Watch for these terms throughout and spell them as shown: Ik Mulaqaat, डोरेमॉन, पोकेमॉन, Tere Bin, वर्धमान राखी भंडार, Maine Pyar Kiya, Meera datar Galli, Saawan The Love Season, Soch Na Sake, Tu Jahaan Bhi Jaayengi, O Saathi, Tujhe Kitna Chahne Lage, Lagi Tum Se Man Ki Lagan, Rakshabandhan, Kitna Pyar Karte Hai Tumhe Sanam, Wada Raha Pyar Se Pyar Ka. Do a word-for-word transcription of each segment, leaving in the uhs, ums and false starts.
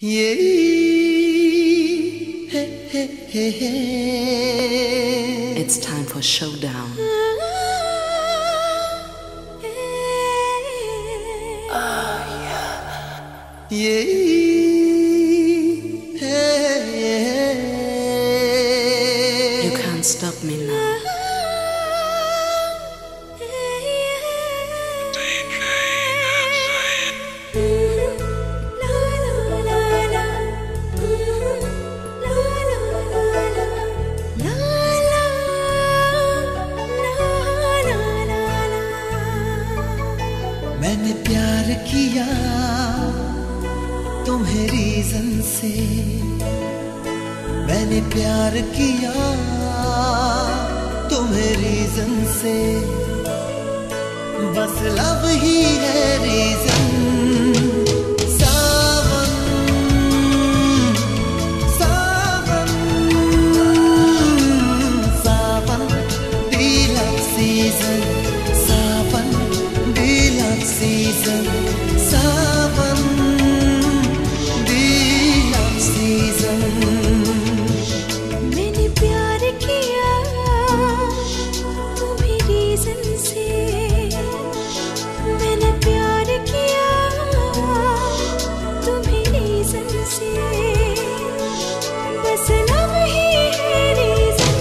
Yay. Hey, hey, hey, hey. It's time for showdown. Oh, yeah. Yay. Hey, hey. You can't stop me now. मैंने प्यार किया तुम्हें reason से, मैंने प्यार किया तुम्हें रीजन से, बस लव ही है reason. Saawan The Love Season. मैंने प्यार किया तुम्हें रीजन से, मैंने प्यार किया तुम्हें रीजन से, बस लव ही है रीजन।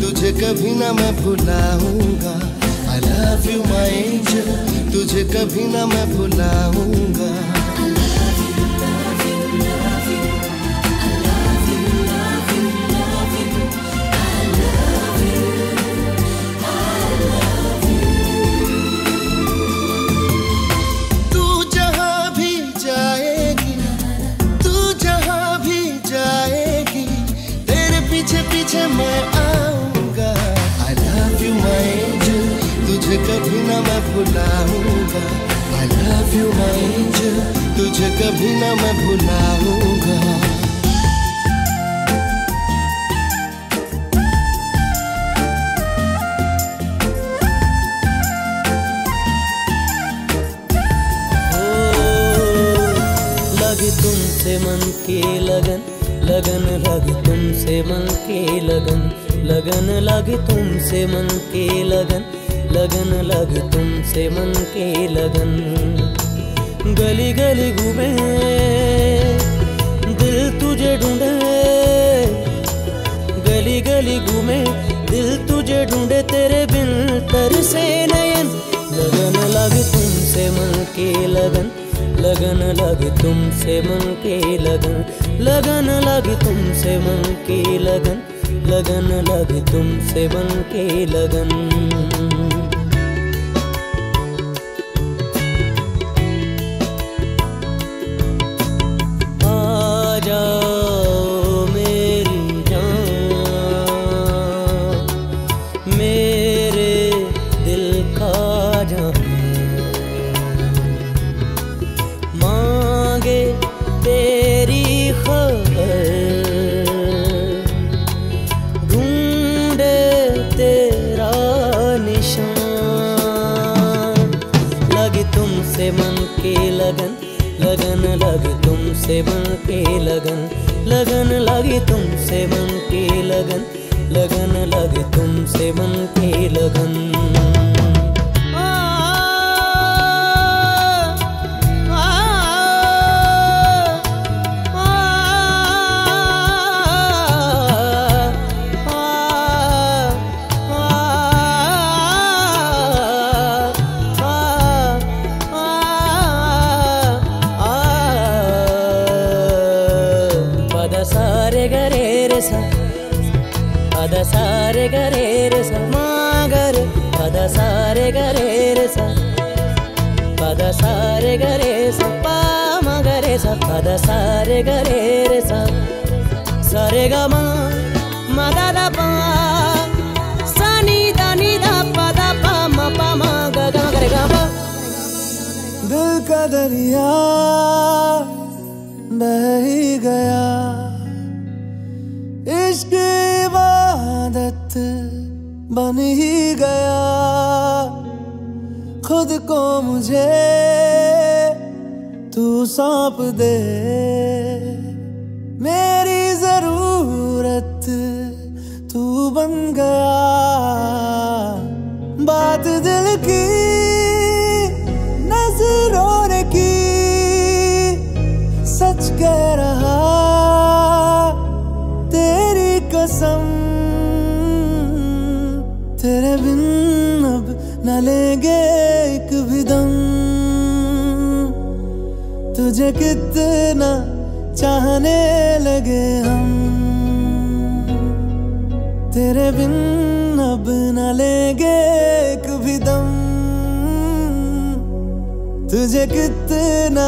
तुझे कभी ना मैं भुलाऊंगा, I love you my angel, तुझे कभी ना मैं भुलाऊंगा। I love you, love you, love you, I love you, love you, love you, I love you, I love you। तू जहाँ भी जाएगी, तू जहाँ भी जाएगी, तेरे पीछे पीछे मैं आऊंगा। तुझे कभी ना मैं भुलाऊंगा, I love you my angel, तुझे कभी ना मैं भुलाऊंगा। लगी तुमसे मन की लगन, लगन लगी तुमसे मन की लगन, लगन लगी तुमसे मन की लगन, लगन लगी तुमसे मन की लगन। गली गली घूमे दिल तुझे ढूंढे, गली गली घूमे दिल तुझे ढूंढे, तेरे बिन तरसे नयन। लगन लगी तुमसे मन की लगन, लगन लगी तुमसे मन की लगन, लगन लगी तुमसे मन की लगन, लगन लगी तुमसे मन की लगन। मन की लगन, लगन लगी तुमसे मन की लगन, लगन लगी तुमसे मन की लगन, लगन लगी तुमसे मन की लगन। सा अद सारे गरे रे सा मागर अद सारे गरे रे सा अद सारे गरे सा पा मगरे सा अद सारे गरे रे सा सारे गा मा मदा दा पा सा नी दा नी दा पा दा पा मा पा मा गा गा गरे गा मा। दिल का दरिया बह ही गया इश्क़ इबादत बन ही गया खुद को मुझे तू सौंप दे मेरी ज़रूरत तू बन गया बात दिल की नजरों ने की सच कह रहा तेरी कसम तेरे बिन अब न लेंगे एक भी दम तुझे कितना चाहने लगे हम तेरे बिन अब न लेंगे एक भी दम तुझे कितना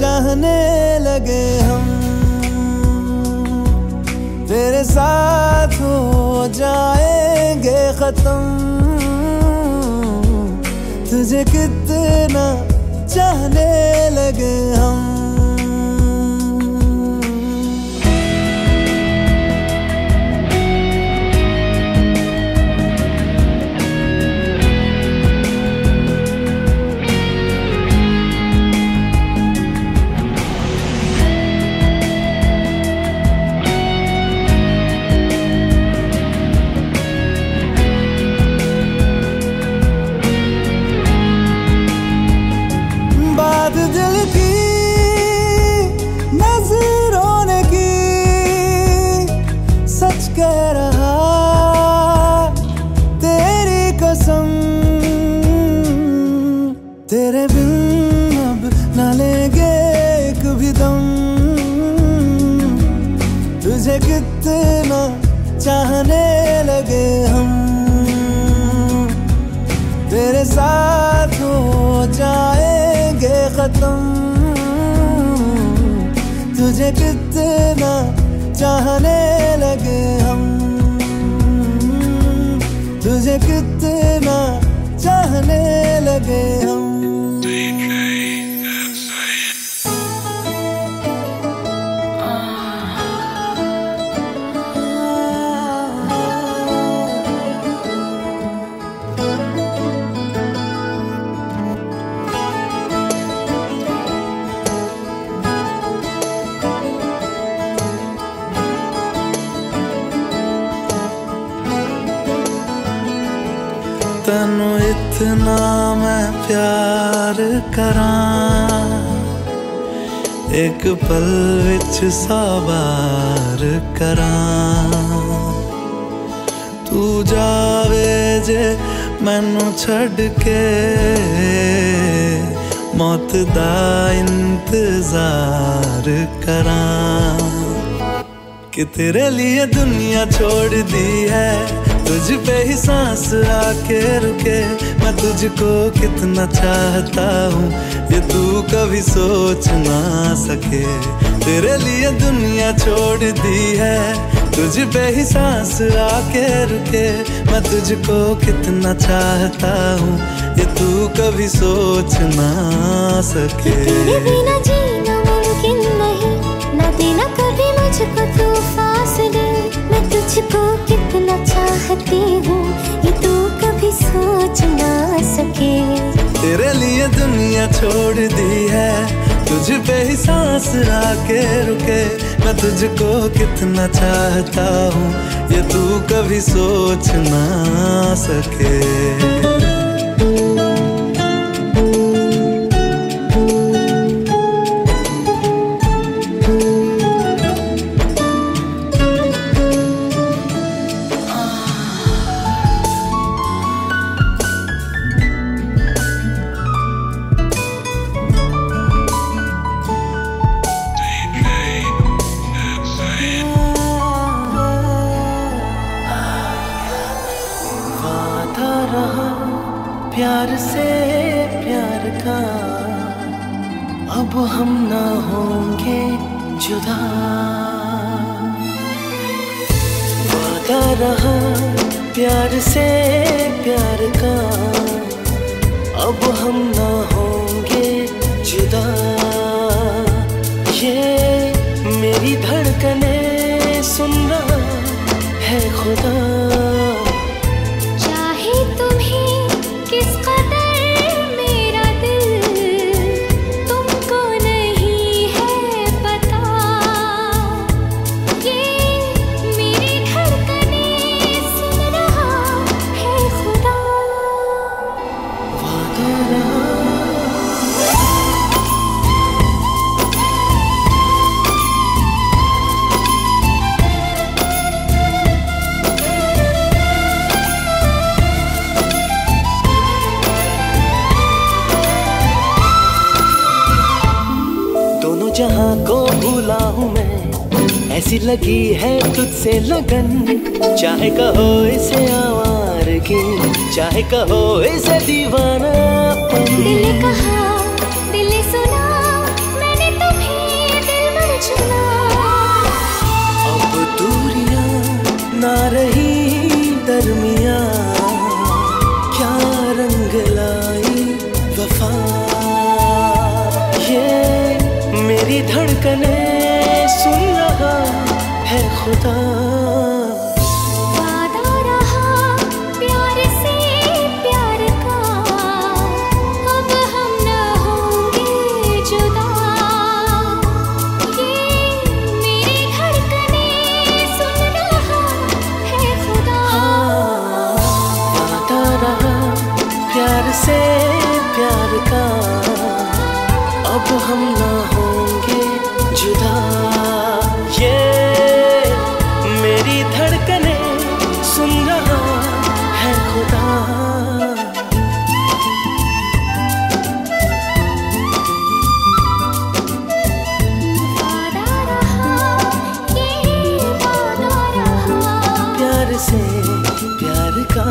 चाहने लगे हम तेरे साथ हो जाएंगे खत्म तुझे कितना चाहने लगे हम। तुझे कितना चाहने लगे हम तुझे कितना चाहने लगे हम। तनु इतना मैं प्यार करां एक पल विच साबार करां तू जावे जे मैनू छड़ के मौत दा इंतजार करां कि तेरे लिए दुनिया छोड़ दी है तुझ पे ही सांस आके रुके मैं तुझको कितना चाहता हूँ ये तू कभी सोच ना सके तेरे लिए दुनिया छोड़ दी है तुझ पे ही सांस आके रुके मैं तुझको कितना चाहता हूँ ये तू कभी सोच ना सके तेरे बिना जीना मुमकिन नहीं ना देना कभी मुझको तू फासले मैं तुझको कितना चाहती हूँ ये तू कभी सोच ना सके तेरे लिए दुनिया छोड़ दी है तुझ पे ही सांस आके रुके मैं तुझको कितना चाहता हूँ ये तू कभी सोच ना सके। प्यार का, अब हम ना होंगे जुदा। वादा रहा प्यार से प्यार का, अब हम ना होंगे जुदा। ये मेरी धड़कने सुन रहा है खुदा, चाहे तुम्हें किस कदर मेरा दिल, तुमको नहीं है पता। ये मेरी धड़कने सुन रहा है खुदा। वादा रहा जहाँ को भूला हूँ मैं, ऐसी लगी है तुझसे लगन। चाहे कहो इसे आवारगी, चाहे कहो इसे दीवाना। दिल कहा दिल सुना, मैंने तुम्हें दिल में चुना। अब दूरियाँ ना रही दरमिया, क्या रंग लाई वफा। ये मेरी धड़कने सुन रहा है खुदा। वादा रहा प्यार से प्यार का, अब हम ना होंगे जुदा। ये मेरी धड़कने सुन रहा है खुदा। हाँ, वादा रहा प्यार से प्यार का, अब हम ना होंगे जुदा। ये मेरी धड़कने सुन रहा है खुदा। वादा रहा, ये वादा रहा प्यार से प्यार का,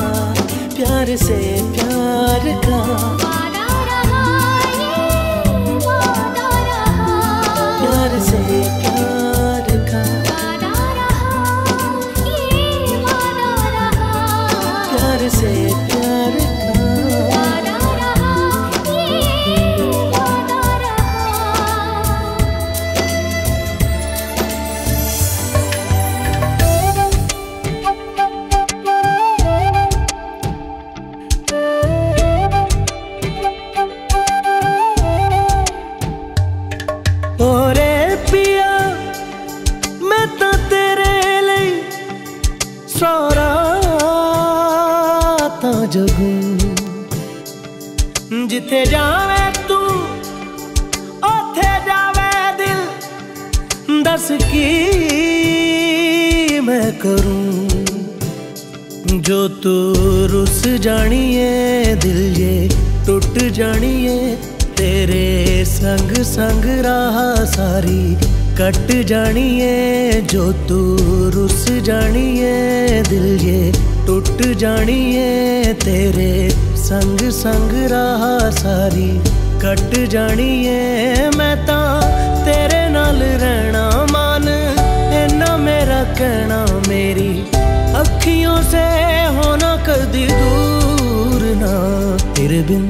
प्यार से प्यार का। जिथे जावे तू ओथे जावे दिल, दस की मैं करूं जो तू। रुस जानी है दिल ये टूट जानी है, तेरे संग संग राह सारी कट जानी है। जो तू रुस जानी है दिल ये टूट जानी है, तेरे संग संग राह सारी कट जानी है। मैं तो तेरे नाल रहना मान, इन्ना मेरा कहना। मेरी अखियों से होना कदी दूर ना, तेरे बिन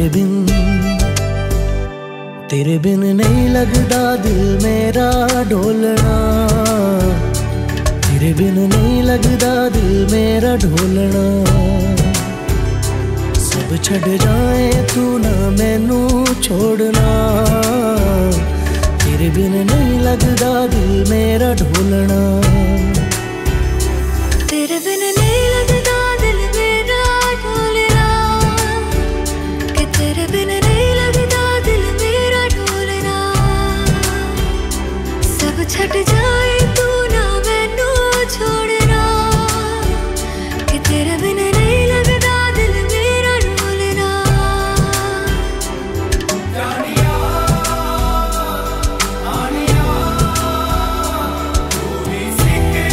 तेरे बिन तेरे बिन नहीं लगदा दिल मेरा डोलना। तेरे बिन नहीं लगदा दिल मेरा ढोलना। सब छड़ जाए तू ना मैनू छोड़ना। तेरे बिन नहीं लगदा दिल मेरा ढोलना। तेरे बिन नहीं लगदा दिल मेरा ढोलना, कि तेरे बिन नहीं लगदा दिल मेरा ढोलना। सब छड़ जाए तू ना मैनू छोड़ना, कि तेरे बिन नहीं लगदा दिल मेरा ढोलना। रानिया रानिया तू भी सीखे।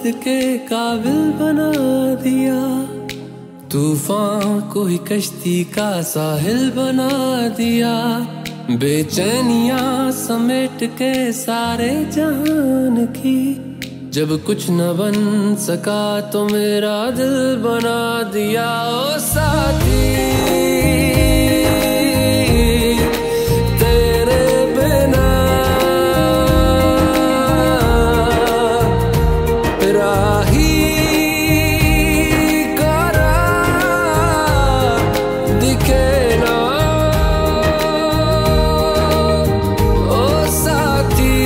खुद के काबिल बना दिया, तूफान को ही कश्ती का साहिल बना दिया, बेचैनियां समेट के सारे जहान की, जब कुछ न बन सका तो मेरा दिल बना दिया। ओ साथी तेरे बिना राही करा दिखे ना। ओ साथी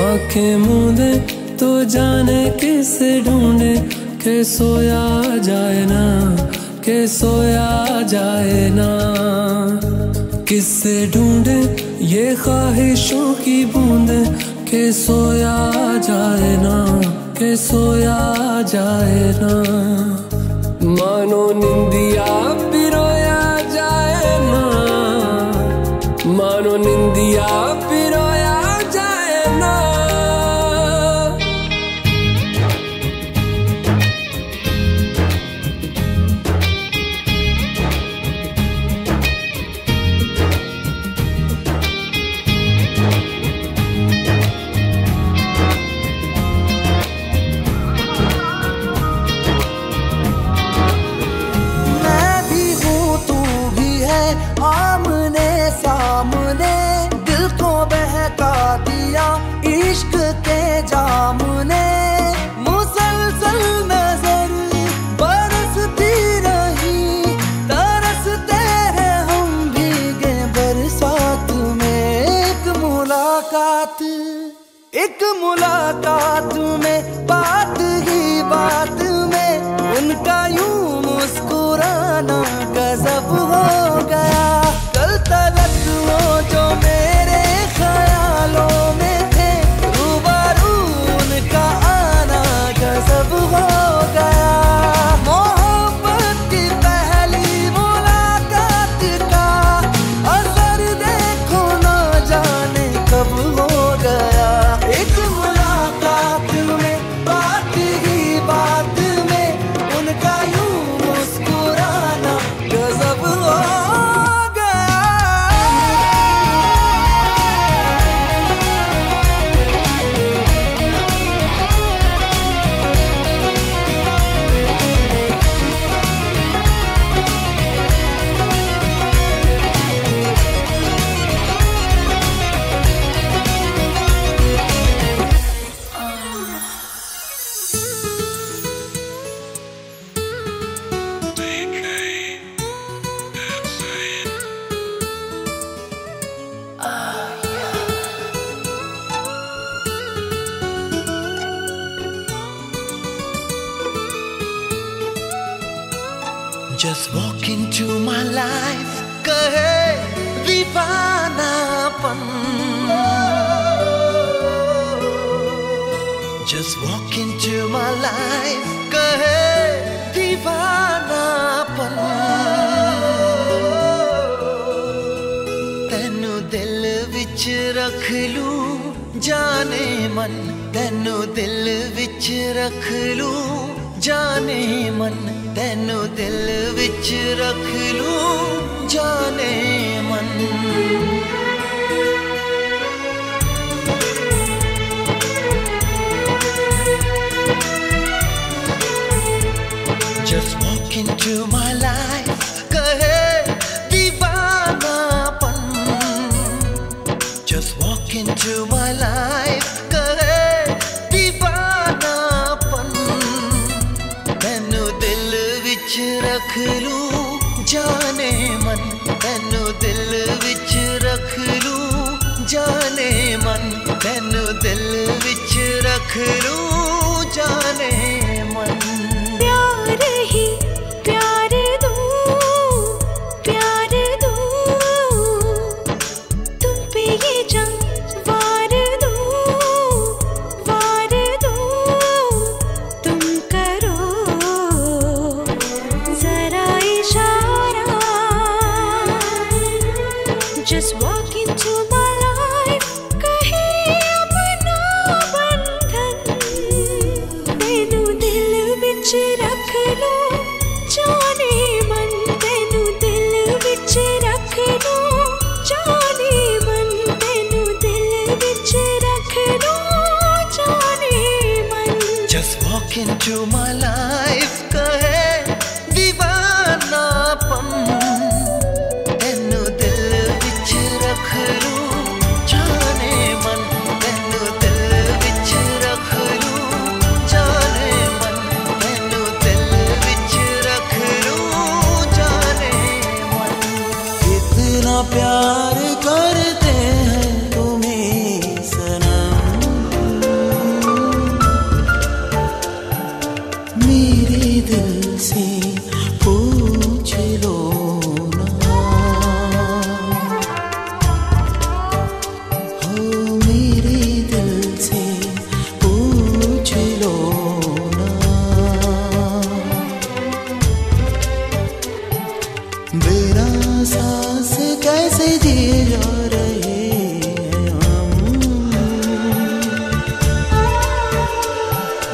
आंखें मूंदे तो जाने किसे ढूंढे, के सोया जाए ना, के सोया जाए ना, किसे ढूंढे ये ख्वाहिशों की बूंदे, के सोया जाए ना, के सोया जाए ना, मानो निंदिया भी रोया जाए ना, मानो निंदिया भी रोया जाए ना। एक मुलाकात में बात ही बात में उनका यूं मुस्कुराना गजब हो गया। कल तलक वो जो मेरे ख्यालों में थे, रूबरू उनका आना गजब हो गया। मोहब्बत की पहली मुलाकात का असर देखो ना जाने कब हो गया। Just walk into my life, kahe divanapan. Just walk into my life, kahe divanapan. Tainu dil vich rakh lu jaane man, tainu dil vich rakh lu jaane man, तेनू दिल विच रख लूं जाने मन। Just walk into my life, कहे दीवानापन। Just walk into my life, कहे रख लूं जाने मन, तेनू दिल विच रख लूं जाने मन तेनू दिल विच रख लूं जाने मन प्यार ही प्यार दूं प्यार दूं तुम पे ये जंग वार दूं वार दूं तुम करो जरा इशारा just walk into my life kahin apna bandhan tenu dil vich rakh lo jaane man tenu dil vich rakh lo jaane man tenu dil vich rakh lo jaane man just walk into my life kahin diwanapam प्यार करते हैं तुम्हें सनम मेरे दिल से पूछ लो ना हो मेरे दिल से पूछ लो ना बिना सांस कैसे जी जा रहे हैं हम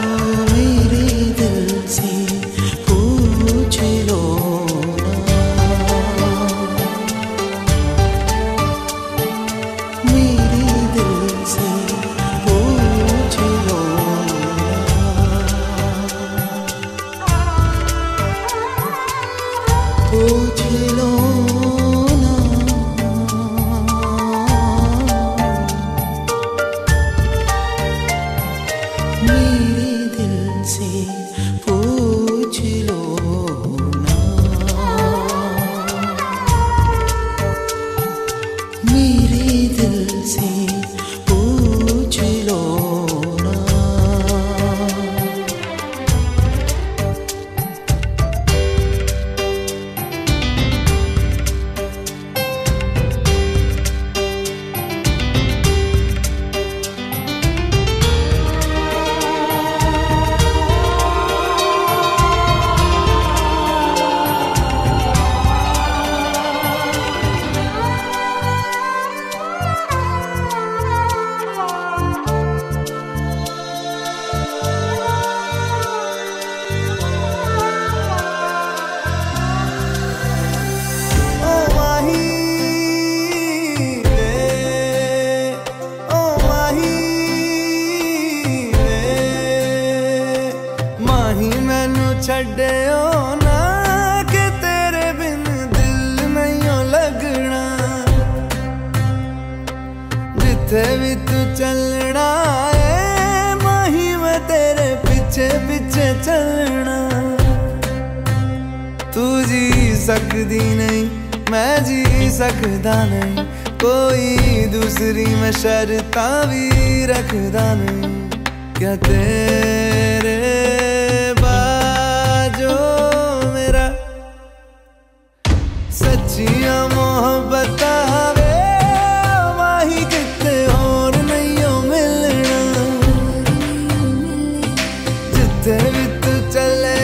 ओ मेरे दिल से पूछ लो ना मेरे दिल से पूछ लो ना पूछ लो सकदी नहीं मैं जी सकदा नहीं कोई दूसरी मैं शर्तां भी रखदा नहीं क्या तेरे बाजो मेरा सच्चियां मोहब्बत आवे वाही किते होर नहीं हो मिलना जिते भी तू चले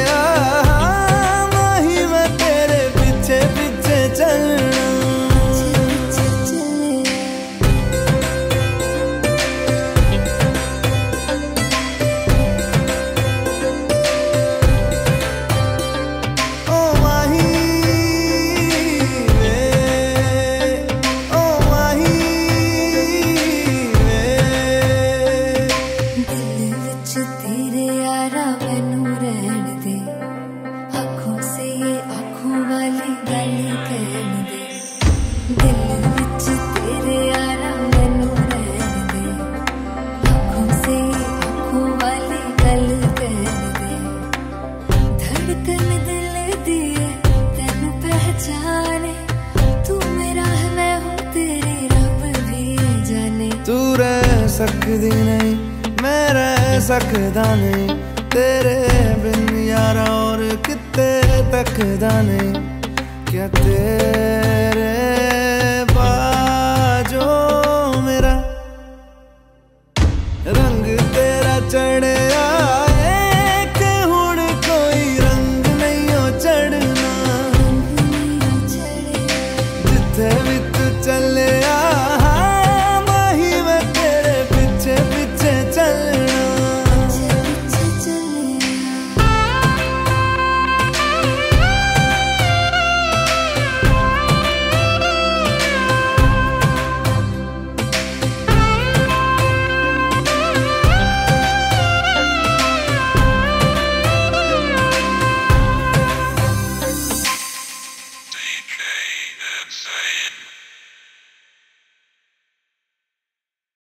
जाने तू मेरा है मैं हूँ तेरे रब भी जाने। सकदी नहीं, मैं रह सकदा नहीं, तेरे बिन यारा और कितने तकदा नहीं, क्या तेरे